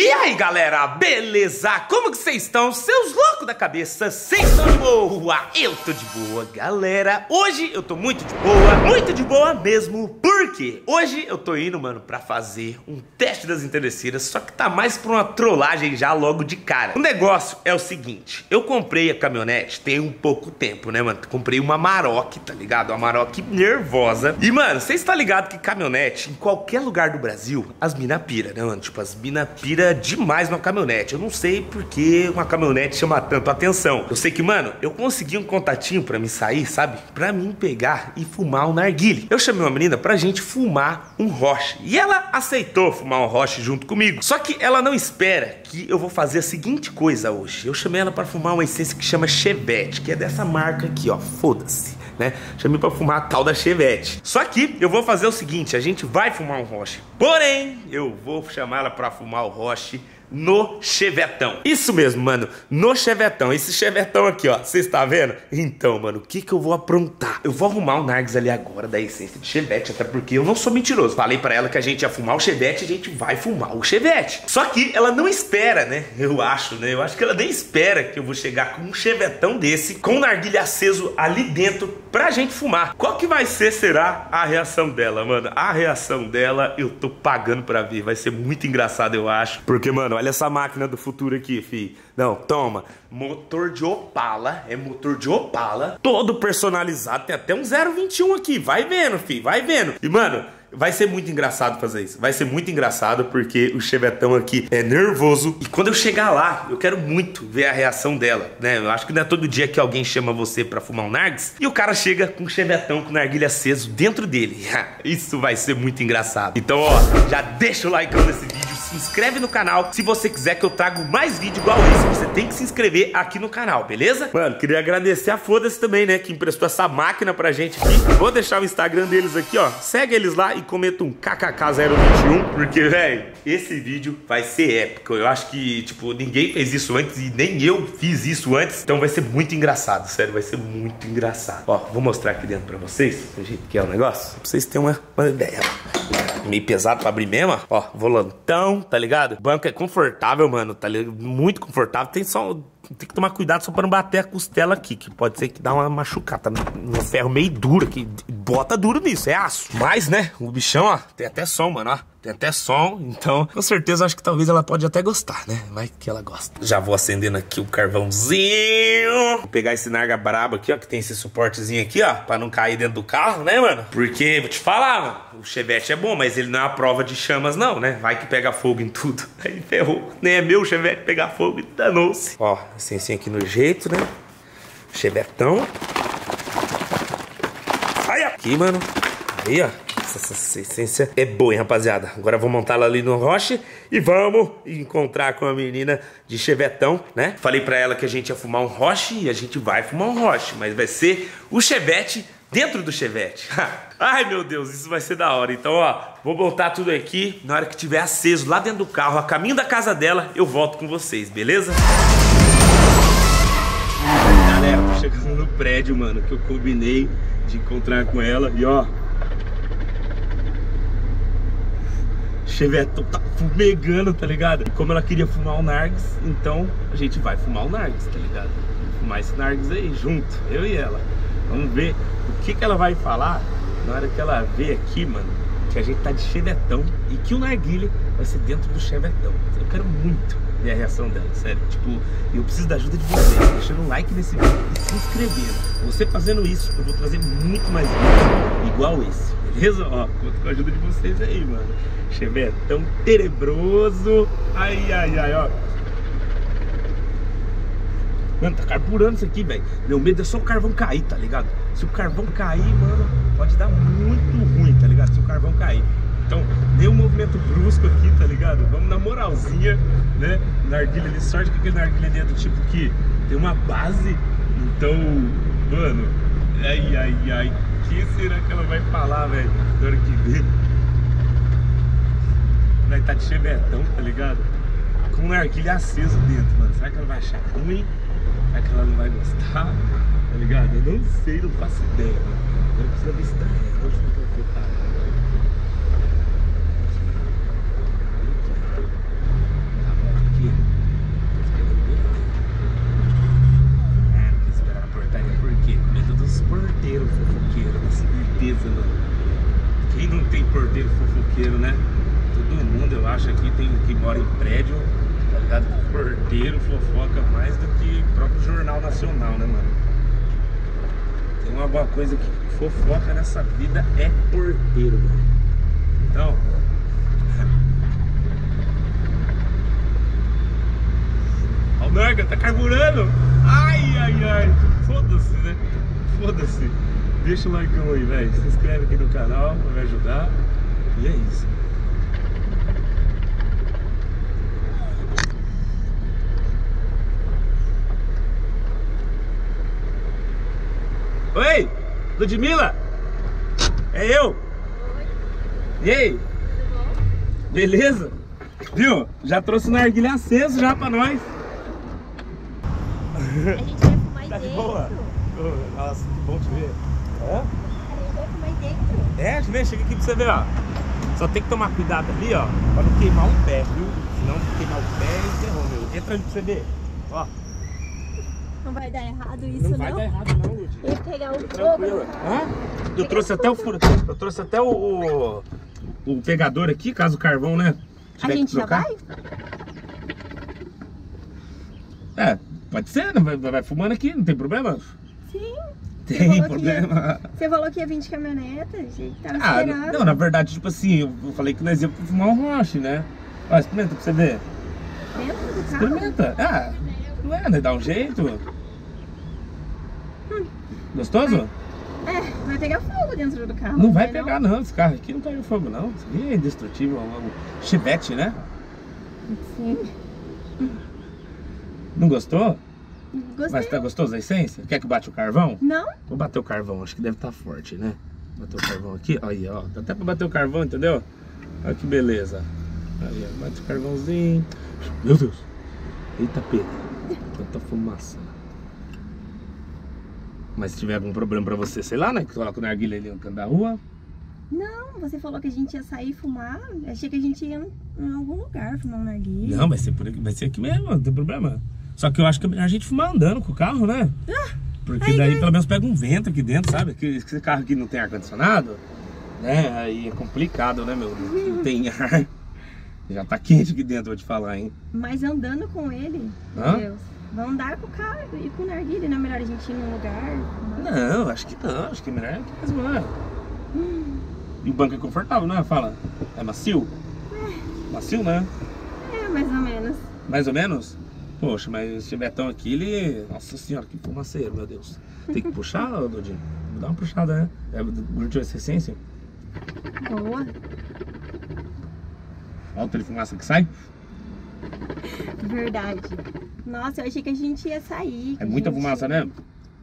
E aí galera, beleza? Como que vocês estão? Seus loucos da cabeça, vocês estão de boa? Eu tô de boa, galera. Hoje eu tô muito de boa mesmo. Por quê? Hoje eu tô indo, mano, pra fazer um teste das interesseiras, só que tá mais pra uma trollagem já logo de cara. O negócio é o seguinte, eu comprei a caminhonete tem um pouco tempo, né, mano? Comprei uma Amarok, tá ligado? Uma Amarok nervosa. E, mano, vocês tá ligado que caminhonete, em qualquer lugar do Brasil, as mina pira, né, mano? Tipo, as mina pira demais numa caminhonete. Eu não sei porque uma caminhonete chama tanto atenção. Eu sei que, mano, eu consegui um contatinho pra me sair, sabe? Pra mim pegar e fumar um narguile. Eu chamei uma menina pra gente fumar um roche. E ela aceitou fumar um roche junto comigo. Só que ela não espera que eu vou fazer a seguinte coisa hoje. Eu chamei ela pra fumar uma essência que chama Chevette, que é dessa marca aqui, ó. Foda-se, né? Chamei pra fumar a tal da Chevette. Só que eu vou fazer o seguinte, a gente vai fumar um roche. Porém, eu vou chamar ela pra fumar o roche no Chevetão. Isso mesmo, mano, no Chevetão. Esse Chevetão aqui, ó, vocês tá vendo? Então, mano, o que que eu vou aprontar? Eu vou arrumar um narguis ali agora da essência de Chevette, até porque eu não sou mentiroso. Falei pra ela que a gente ia fumar o Chevette, a gente vai fumar o Chevette. Só que ela não espera, né? Eu acho, né? Eu acho que ela nem espera que eu vou chegar com um Chevetão desse, com um narguilha aceso ali dentro pra gente fumar. Qual que vai ser, será, a reação dela, mano? A reação dela, eu tô pagando pra ver. Vai ser muito engraçado, eu acho. Porque, mano, olha essa máquina do futuro aqui, fi. Não, toma. Motor de Opala. É motor de Opala. Todo personalizado. Tem até um 021 aqui. Vai vendo, fi. Vai vendo. E, mano, vai ser muito engraçado fazer isso. Vai ser muito engraçado porque o Chevetão aqui é nervoso. E quando eu chegar lá, eu quero muito ver a reação dela, né? Eu acho que não é todo dia que alguém chama você pra fumar um narguis e o cara chega com o Chevetão com o narguilha aceso dentro dele. Isso vai ser muito engraçado. Então, ó, já deixa o like nesse vídeo, se inscreve no canal. Se você quiser que eu trago mais vídeo igual esse, você tem que se inscrever aqui no canal, beleza? Mano, queria agradecer a Foda-se também, né? Que emprestou essa máquina pra gente aqui. Vou deixar o Instagram deles aqui, ó. Segue eles lá e comenta um KKK021, porque, velho, esse vídeo vai ser épico. Eu acho que, tipo, ninguém fez isso antes e nem eu fiz isso antes. Então vai ser muito engraçado, sério, vai ser muito engraçado. Ó, vou mostrar aqui dentro pra vocês do jeito que é o negócio, pra vocês terem uma ideia. Meio pesado pra abrir mesmo, ó, volantão, tá ligado? O banco é confortável, mano, tá ligado? Muito confortável, tem só... Tem que tomar cuidado só pra não bater a costela aqui, que pode ser que dá uma machucada. No ferro meio duro, que bota duro nisso, é aço. Mas, né, o bichão, ó, tem até som, mano, ó. Tem até som, então, com certeza, acho que talvez ela pode até gostar, né? Vai que ela gosta. Já vou acendendo aqui o carvãozinho. Vou pegar esse narga brabo aqui, ó, que tem esse suportezinho aqui, ó, pra não cair dentro do carro, né, mano? Porque, vou te falar, mano, o Chevette é bom, mas ele não é a prova de chamas, não, né? Vai que pega fogo em tudo. Aí ferrou. Nem é meu Chevette pegar fogo e danou-se. Ó, essencinha aqui no jeito, né? Chevetão. Sai aqui, mano. Aí, ó. Essa essência é boa, hein, rapaziada. Agora vou montá-la ali no roche e vamos encontrar com a menina de Chevetão, né? Falei pra ela que a gente ia fumar um roche e a gente vai fumar um roche, mas vai ser o Chevette dentro do Chevette. Ai, meu Deus, isso vai ser da hora. Então, ó, vou botar tudo aqui. Na hora que tiver aceso lá dentro do carro, a caminho da casa dela, eu volto com vocês, beleza? Galera, tô chegando no prédio, mano, que eu combinei de encontrar com ela e, ó, Chevetão tá fumegando, tá ligado? E como ela queria fumar o narguis, então a gente vai fumar o narguis, tá ligado? Vamos fumar esse narguis aí junto, eu e ela. Vamos ver o que que ela vai falar na hora que ela vê aqui, mano, que a gente tá de Chevetão e que o narguilha vai ser dentro do Chevetão. Eu quero muito ver a reação dela, sério. Tipo, eu preciso da ajuda de vocês, deixando um like nesse vídeo e se inscrevendo. Você fazendo isso, eu vou trazer muito mais vídeos igual esse. Beleza? Ó, conto com a ajuda de vocês aí, mano. Chevetão tenebroso. Ai, ai, ai, ó. Mano, tá carburando isso aqui, velho. Meu medo é só o carvão cair, tá ligado? Se o carvão cair, mano, pode dar muito ruim, tá ligado? Se o carvão cair. Então, dê um movimento brusco aqui, tá ligado? Vamos na moralzinha, né? Narguilha ali, sorte que aquele narguilha ali é do tipo que tem uma base. Então, mano, ai, ai, ai. O que será que ela vai falar, velho? Na hora que vê. Vai estar de Chevetão, tá ligado? Com um narguilha aceso dentro, mano. Será que ela vai achar ruim? Será que ela não vai gostar? Tá ligado? Eu não sei, não faço ideia, mano. Eu não preciso ver se tá reto. Onde não tô afetado? Tá mora em prédio, tá ligado? Porteiro fofoca mais do que o próprio Jornal Nacional, né, mano? Tem uma coisa que fofoca nessa vida é porteiro, mano. Então... Olha o Narga, tá carburando! Ai, ai, ai! Foda-se, né? Foda-se! Deixa o likeão aí, velho. Se inscreve aqui no canal, vai ajudar. E é isso. Oi! Dudmila! É eu! Oi! E aí? Tudo bom? Beleza? Viu? Já trouxe o narguilé aceso já pra nós! A gente vai fumar aí dentro! Boa! Nossa, que bom te ver! É? A gente vai fumar aí dentro! É, vem, chega aqui pra você ver, ó! Só tem que tomar cuidado ali, ó! Pra não queimar um pé, viu? Se não queimar o pé, ferrou, meu! Entra ali pra você ver! Ó! Não vai dar errado isso, não? Não vai dar errado, não, Lud. Ele pegar o fogo. Hã? Eu trouxe até o furo. Eu trouxe até o pegador aqui, caso o carvão, né? A gente já vai? É, pode ser, vai fumando aqui, não tem problema? Sim. Tem problema. Você falou que ia vir de caminhoneta, a gente tava esperando. Não, na verdade, tipo assim, eu falei que nós íamos fumar um roche, né? Ó, experimenta pra você ver. Dentro do carro? Experimenta, não é, né? Dá um jeito. Gostoso? É, vai pegar fogo dentro do carro. Não vai pegar, não. Esse carro aqui não pega fogo, não. Isso aqui é indestrutível. Um chivete, né? Sim. Não gostou? Gostei. Mas tá gostoso a essência? Quer que bate o carvão? Não. Vou bater o carvão, acho que deve estar forte, né? Bater o carvão aqui. Aí, ó. Dá até pra bater o carvão, entendeu? Olha que beleza. Aí, ó. Bate o carvãozinho. Meu Deus. Eita, Pedro. Tanta fumaça. Mas se tiver algum problema pra você, sei lá, né? Que coloca o narguilha ali no canto da rua. Não, você falou que a gente ia sair e fumar. Achei que a gente ia em algum lugar fumar um narguilha. Não, vai ser por aqui, vai ser aqui mesmo, não tem problema. Só que eu acho que é melhor a gente fumar andando com o carro, né? Porque daí pelo menos pega um vento aqui dentro, sabe? Que esse carro aqui não tem ar-condicionado, né? Aí é complicado, né, meu? Não tem ar. Já tá quente aqui dentro, vou te falar, hein? Mas andando com ele, meu Deus, vão andar com o carro e com o narguilha, não é melhor a gente ir num lugar? Não, acho que não, acho que é melhor que as mãos. E o banco é confortável, né? Fala, é macio? É. Macio, né? É, mais ou menos. Mais ou menos? Poxa, mas esse betão aqui, ele... Nossa senhora, que fumaceiro, meu Deus. Tem que puxar, Dudinho? Vou dar uma puxada, né? É durante essa essência? Boa. Olha o fumaça que sai. Verdade. Nossa, eu achei que a gente ia sair. É muita fumaça, né?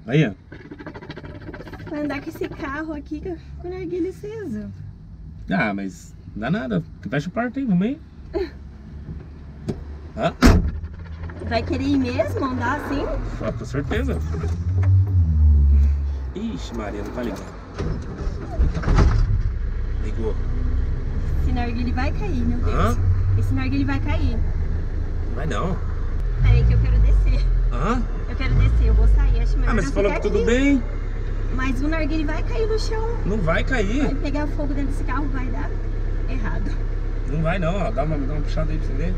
Aí, ó. Vai andar com esse carro aqui com o narguilha aceso. Ah, mas não dá nada. Fecha a porta aí, vamos aí. Hã? Vai querer ir mesmo andar assim? Ah, com certeza. Ixi, Maria, não tá ligando. Ligou. Esse narguilha vai cair, meu Deus. Esse narguilha vai cair. Vai não. Peraí que eu quero descer. Eu quero descer, eu vou sair. Acho melhor. Ah, mas você falou que tudo bem. Mas o narguilha vai cair no chão. Não vai cair. Vai pegar fogo dentro desse carro, vai dar errado. Não vai não, ó. Dá uma puxada aí pra você ver.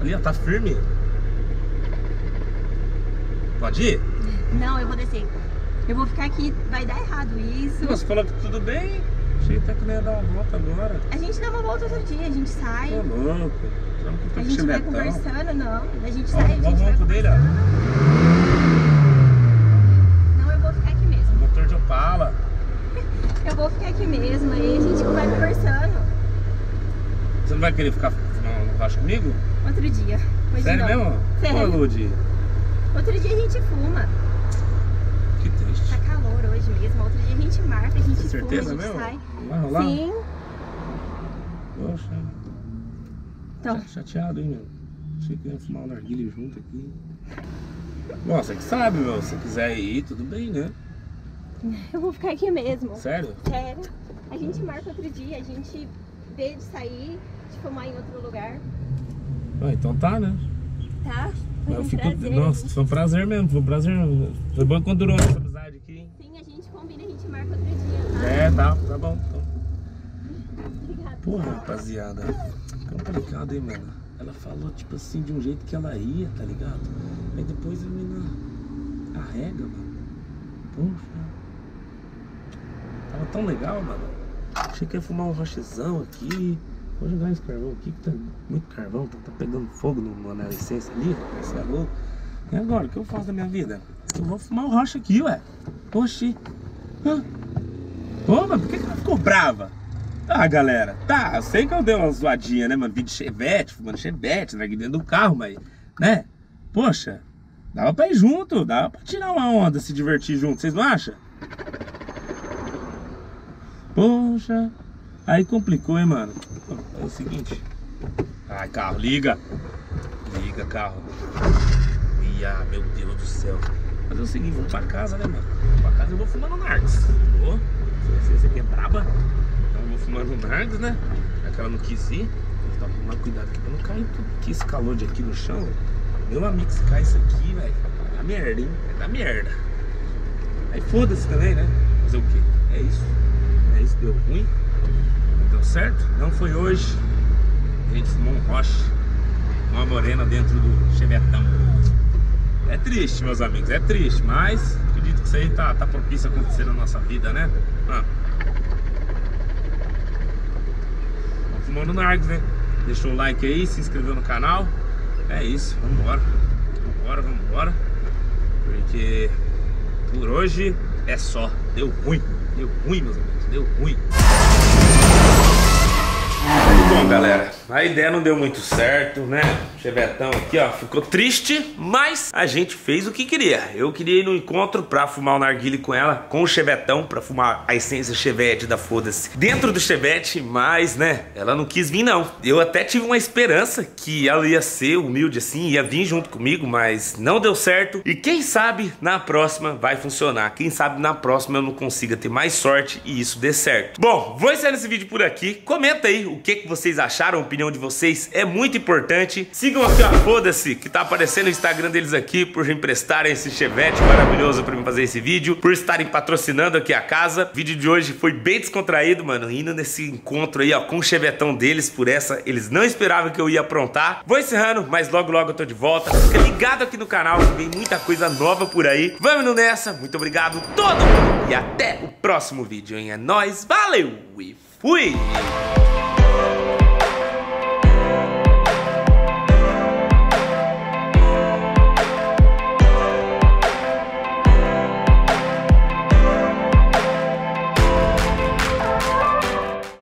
Ali, ó, tá firme. Pode ir? Não, eu vou descer. Eu vou ficar aqui, vai dar errado isso. Você falou que tudo bem. Achei até que não ia dar uma volta agora. A gente dá uma volta outro dia, a gente sai. Tô louco. A gente vai conversando, não. A gente sai, a gente vai conversando. Não, eu vou ficar aqui mesmo. Motor de Opala. Eu vou ficar aqui mesmo, aí a gente vai conversando. Você não vai querer ficar no baixo comigo? Outro dia. Sério mesmo? Sério. Pô, Lud. Outro dia a gente fuma. Que triste. Tá calor hoje mesmo, outro dia a gente marca, a gente fuma, a gente mesmo? Sai. Vamos lá? Sim. Poxa. Então. Chateado, hein, meu? Achei que ia fumar um narguilha junto aqui. Bom, você que sabe, meu. Se quiser ir, tudo bem, né? Eu vou ficar aqui mesmo. Sério? Sério. A gente marca outro dia, a gente vê de sair, de fumar em outro lugar. Ah, então tá, né? Tá. Foi um prazer. Nossa, foi um prazer mesmo, foi um prazer. Foi bom quando durou essa amizade aqui, hein? Sim, a gente combina, a gente marca outro dia, tá? É, tá bom. Então. Obrigada. Porra, rapaziada. complicado, hein, mano? Ela falou, tipo assim, de um jeito que ela ia, tá ligado? Aí depois a menina arrega, mano. Puxa. Tava tão legal, mano. Achei que ia fumar um rochezão aqui. Vou jogar esse carvão aqui, que tá muito carvão, tá pegando fogo na essência ali, você é louco. E agora, o que eu faço da minha vida? Eu vou fumar o rocha aqui, ué. Oxi. Hã? Ô, mas por que ela ficou brava? Ah, galera, tá, eu sei que eu dei uma zoadinha, né, mano? Vim de chevette, fumando chevette, né, dentro do carro, mas, né? Poxa, dava pra ir junto, dava pra tirar uma onda, se divertir junto, vocês não acham? Poxa, aí complicou, hein, mano? É o seguinte. Ai, carro, liga. Liga, carro. Ia, meu Deus do céu. Mas é o seguinte, vamos pra casa, né, mano? Pra casa eu vou fumando narcos. Vou. Você aqui é braba. Então eu vou fumando narcos, né? Aquela não quis ir. Então tomar cuidado aqui pra não cair tudo. Que esse calor de aqui no chão. Meu amigo, se cai isso aqui, velho. Vai dar merda, hein? Vai dar merda. Aí foda-se também, né? Fazer o quê? É isso. É isso, deu ruim. Deu certo? Não foi hoje. A gente fumou um roche, uma morena dentro do chevetão. É triste, meus amigos, é triste, mas acredito que isso aí tá propício a acontecer na nossa vida, né? Ah. Fumando narguilé, né? Deixou o like aí, se inscreveu no canal. É isso, vambora. Vambora, vambora. Porque por hoje é só. Deu ruim. Deu ruim, meus amigos, deu ruim. Bom, galera, a ideia não deu muito certo, né? O chevetão aqui, ó, ficou triste, mas a gente fez o que queria. Eu queria ir no encontro pra fumar o narguile com ela, com o chevetão, pra fumar a essência chevette da Foda-se dentro do chevette, mas, né, ela não quis vir, não. Eu até tive uma esperança que ela ia ser humilde assim, ia vir junto comigo, mas não deu certo. E quem sabe na próxima vai funcionar. Quem sabe na próxima eu não consiga ter mais sorte e isso dê certo. Bom, vou encerrar esse vídeo por aqui. Comenta aí o que vocês acharam, a opinião de vocês é muito importante. Sigam aqui a Foda-se, que tá aparecendo o Instagram deles aqui, por emprestarem esse chevette maravilhoso pra mim fazer esse vídeo, por estarem patrocinando aqui a casa. O vídeo de hoje foi bem descontraído, mano, indo nesse encontro aí, ó, com o chevetão deles, por essa eles não esperavam que eu ia aprontar. Vou encerrando, mas logo logo eu tô de volta. Fica ligado aqui no canal, que vem muita coisa nova por aí. Vamos nessa, muito obrigado todo mundo e até o próximo vídeo, hein? É nóis, valeu e fui!